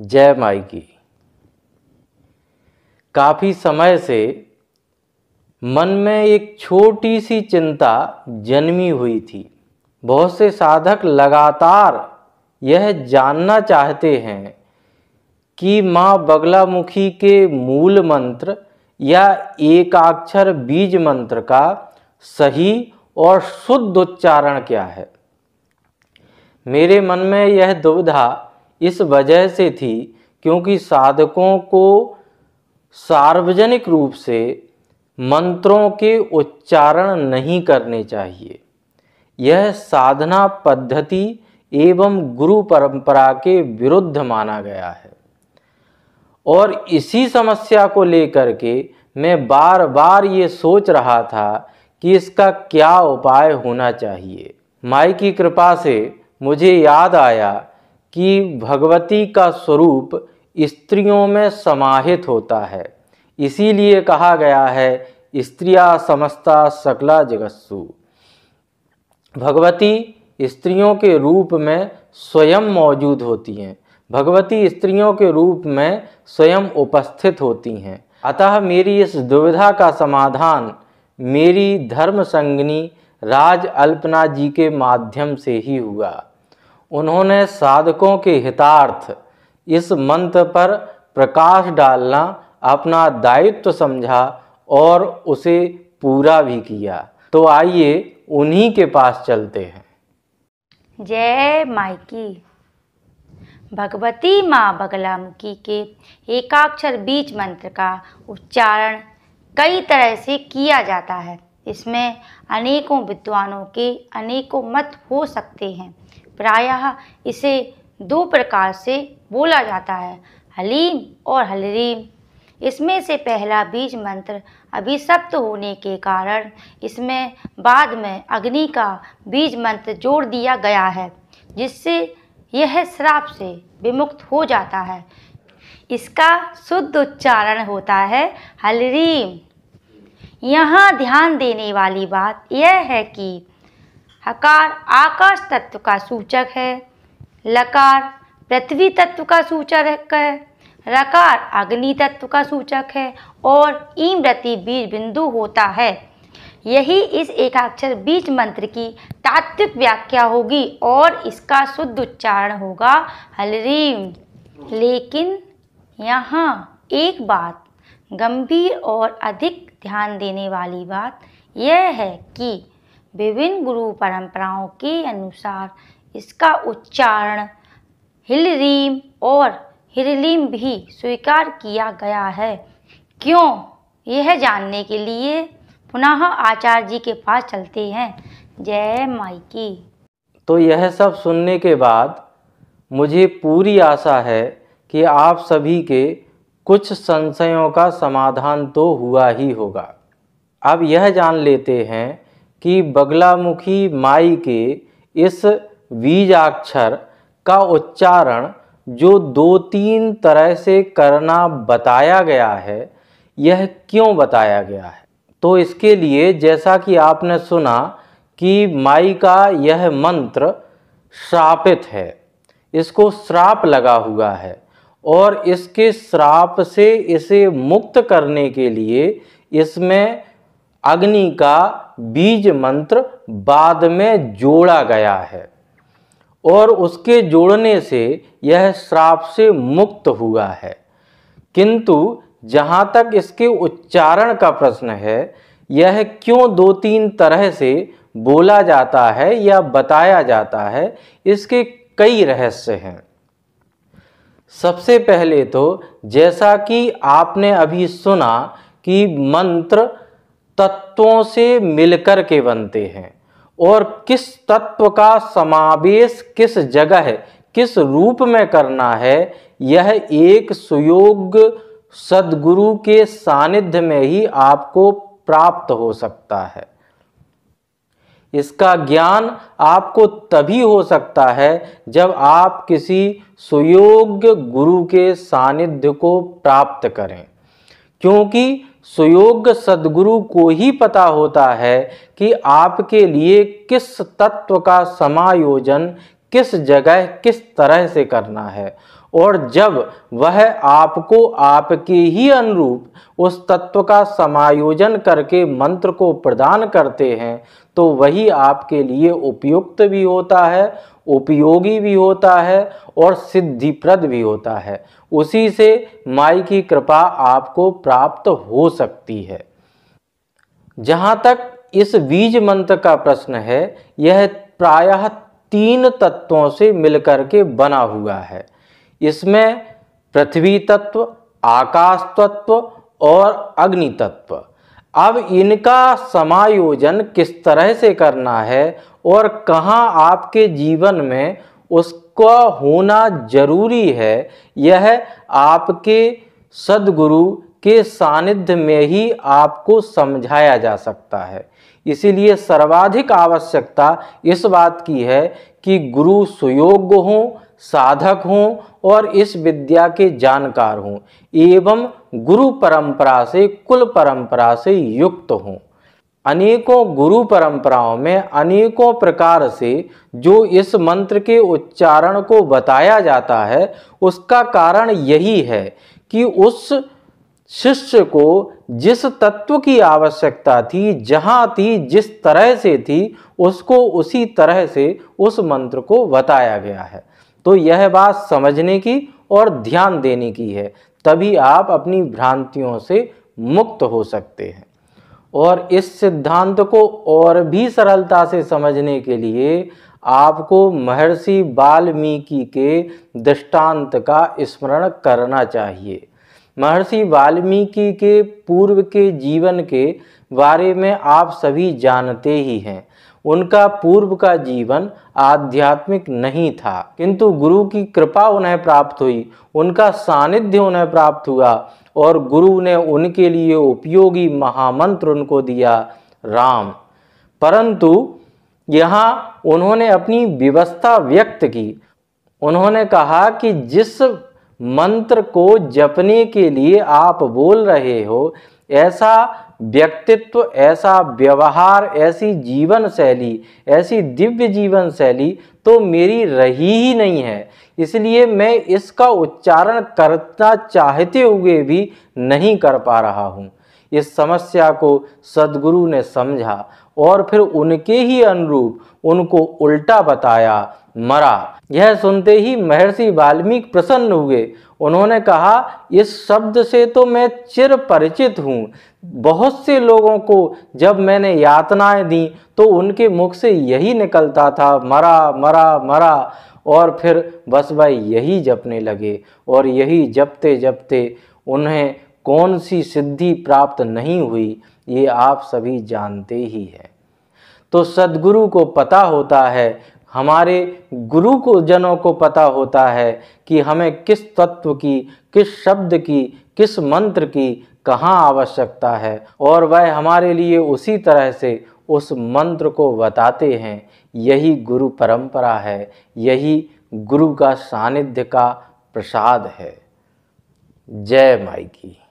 जय माई की। काफ़ी समय से मन में एक छोटी सी चिंता जन्मी हुई थी। बहुत से साधक लगातार यह जानना चाहते हैं कि माँ बगलामुखी के मूल मंत्र या एकाक्षर बीज मंत्र का सही और शुद्ध उच्चारण क्या है। मेरे मन में यह दुविधा इस वजह से थी क्योंकि साधकों को सार्वजनिक रूप से मंत्रों के उच्चारण नहीं करने चाहिए। यह साधना पद्धति एवं गुरु परंपरा के विरुद्ध माना गया है और इसी समस्या को लेकर के मैं बार बार ये सोच रहा था कि इसका क्या उपाय होना चाहिए। माई की कृपा से मुझे याद आया कि भगवती का स्वरूप स्त्रियों में समाहित होता है, इसीलिए कहा गया है स्त्रिया समस्ता सकला जगत्सु। भगवती स्त्रियों के रूप में स्वयं मौजूद होती हैं, भगवती स्त्रियों के रूप में स्वयं उपस्थित होती हैं। अतः मेरी इस दुविधा का समाधान मेरी धर्म संगिनी राज अल्पना जी के माध्यम से ही हुआ। उन्होंने साधकों के हितार्थ इस मंत्र पर प्रकाश डालना अपना दायित्व समझा और उसे पूरा भी किया। तो आइए उन्हीं के पास चलते हैं। जय माइकी। भगवती माँ बगलामुखी के एकाक्षर बीज मंत्र का उच्चारण कई तरह से किया जाता है। इसमें अनेकों विद्वानों के अनेकों मत हो सकते हैं। प्रायः इसे दो प्रकार से बोला जाता है, हलीम और हलरीम। इसमें से पहला बीज मंत्र अभिशप्त होने के कारण इसमें बाद में अग्नि का बीज मंत्र जोड़ दिया गया है, जिससे यह श्राप से विमुक्त हो जाता है। इसका शुद्ध उच्चारण होता है हलरीम। यहाँ ध्यान देने वाली बात यह है कि हकार आकाश तत्व का सूचक है, लकार पृथ्वी तत्व का सूचक है, रकार अग्नि तत्व का सूचक है और ईमरती बीज बिंदु होता है। यही इस एकाक्षर बीज मंत्र की तात्विक व्याख्या होगी और इसका शुद्ध उच्चारण होगा हलरीम। लेकिन यहाँ एक बात गंभीर और अधिक ध्यान देने वाली बात यह है कि विभिन्न गुरु परंपराओं के अनुसार इसका उच्चारण हिलरीम और हिरलीम भी स्वीकार किया गया है। क्यों, यह जानने के लिए पुनः आचार्य जी के पास चलते हैं। जय माइकी। तो यह सब सुनने के बाद मुझे पूरी आशा है कि आप सभी के कुछ संशयों का समाधान तो हुआ ही होगा। अब यह जान लेते हैं कि बगलामुखी माई के इस बीजाक्षर का उच्चारण जो 2-3 तरह से करना बताया गया है, यह क्यों बताया गया है। तो इसके लिए जैसा कि आपने सुना कि माई का यह मंत्र श्रापित है, इसको श्राप लगा हुआ है और इसके श्राप से इसे मुक्त करने के लिए इसमें अग्नि का बीज मंत्र बाद में जोड़ा गया है और उसके जोड़ने से यह श्राप से मुक्त हुआ है। किंतु जहाँ तक इसके उच्चारण का प्रश्न है, यह क्यों 2-3 तरह से बोला जाता है या बताया जाता है, इसके कई रहस्य हैं। सबसे पहले तो जैसा कि आपने अभी सुना कि मंत्र तत्वों से मिलकर के बनते हैं और किस तत्व का समावेश किस जगह किस रूप में करना है, यह एक सुयोग्य सद्गुरु के सानिध्य में ही आपको प्राप्त हो सकता है। इसका ज्ञान आपको तभी हो सकता है जब आप किसी सुयोग्य गुरु के सानिध्य को प्राप्त करें, क्योंकि सुयोग्य सद्गुरु को ही पता होता है कि आपके लिए किस तत्व का समायोजन किस जगह किस तरह से करना है, और जब वह आपको आपके ही अनुरूप उस तत्व का समायोजन करके मंत्र को प्रदान करते हैं तो वही आपके लिए उपयुक्त भी होता है, उपयोगी भी होता है और सिद्धिप्रद भी होता है। उसी से माई की कृपा आपको प्राप्त हो सकती है। जहाँ तक इस बीज मंत्र का प्रश्न है, यह प्रायः 3 तत्वों से मिलकर के बना हुआ है। इसमें पृथ्वी तत्व, आकाश तत्व और अग्नि तत्व, अब इनका समायोजन किस तरह से करना है और कहाँ आपके जीवन में उसका होना जरूरी है, यह आपके सद्गुरु के सानिध्य में ही आपको समझाया जा सकता है। इसीलिए सर्वाधिक आवश्यकता इस बात की है कि गुरु सुयोग्य हों, साधक हों और इस विद्या के जानकार हों एवं गुरु परंपरा से, कुल परंपरा से युक्त हों। अनेकों गुरु परंपराओं में अनेकों प्रकार से जो इस मंत्र के उच्चारण को बताया जाता है, उसका कारण यही है कि उस शिष्य को जिस तत्व की आवश्यकता थी, जहाँ थी, जिस तरह से थी, उसको उसी तरह से उस मंत्र को बताया गया है। तो यह बात समझने की और ध्यान देने की है, तभी आप अपनी भ्रांतियों से मुक्त हो सकते हैं। और इस सिद्धांत को और भी सरलता से समझने के लिए आपको महर्षि वाल्मीकि के दृष्टांत का स्मरण करना चाहिए। महर्षि वाल्मीकि के पूर्व के जीवन के बारे में आप सभी जानते ही हैं। उनका पूर्व का जीवन आध्यात्मिक नहीं था, किंतु गुरु की कृपा उन्हें प्राप्त हुई, उनका सानिध्य उन्हें प्राप्त हुआ और गुरु ने उनके लिए उपयोगी महामंत्र उनको दिया, राम। परंतु यहाँ उन्होंने अपनी व्यवस्था व्यक्त की। उन्होंने कहा कि जिस मंत्र को जपने के लिए आप बोल रहे हो, ऐसा व्यक्तित्व, ऐसा व्यवहार, ऐसी जीवन शैली, ऐसी दिव्य जीवन शैली तो मेरी रही ही नहीं है, इसलिए मैं इसका उच्चारण करना चाहते हुए भी नहीं कर पा रहा हूँ। इस समस्या को सद्गुरु ने समझा और फिर उनके ही अनुरूप उनको उल्टा बताया, मरा। यह सुनते ही महर्षि वाल्मीकि प्रसन्न हुए। उन्होंने कहा, इस शब्द से तो मैं चिर परिचित हूँ। बहुत से लोगों को जब मैंने यातनाएं दी तो उनके मुख से यही निकलता था, मरा मरा मरा, और फिर बस भाई यही जपने लगे और यही जपते जपते उन्हें कौन सी सिद्धि प्राप्त नहीं हुई, ये आप सभी जानते ही हैं। तो सद्गुरु को पता होता है, हमारे गुरु को जनों को पता होता है कि हमें किस तत्व की, किस शब्द की, किस मंत्र की कहाँ आवश्यकता है, और वह हमारे लिए उसी तरह से उस मंत्र को बताते हैं। यही गुरु परंपरा है, यही गुरु का सानिध्य का प्रसाद है। जय माई की।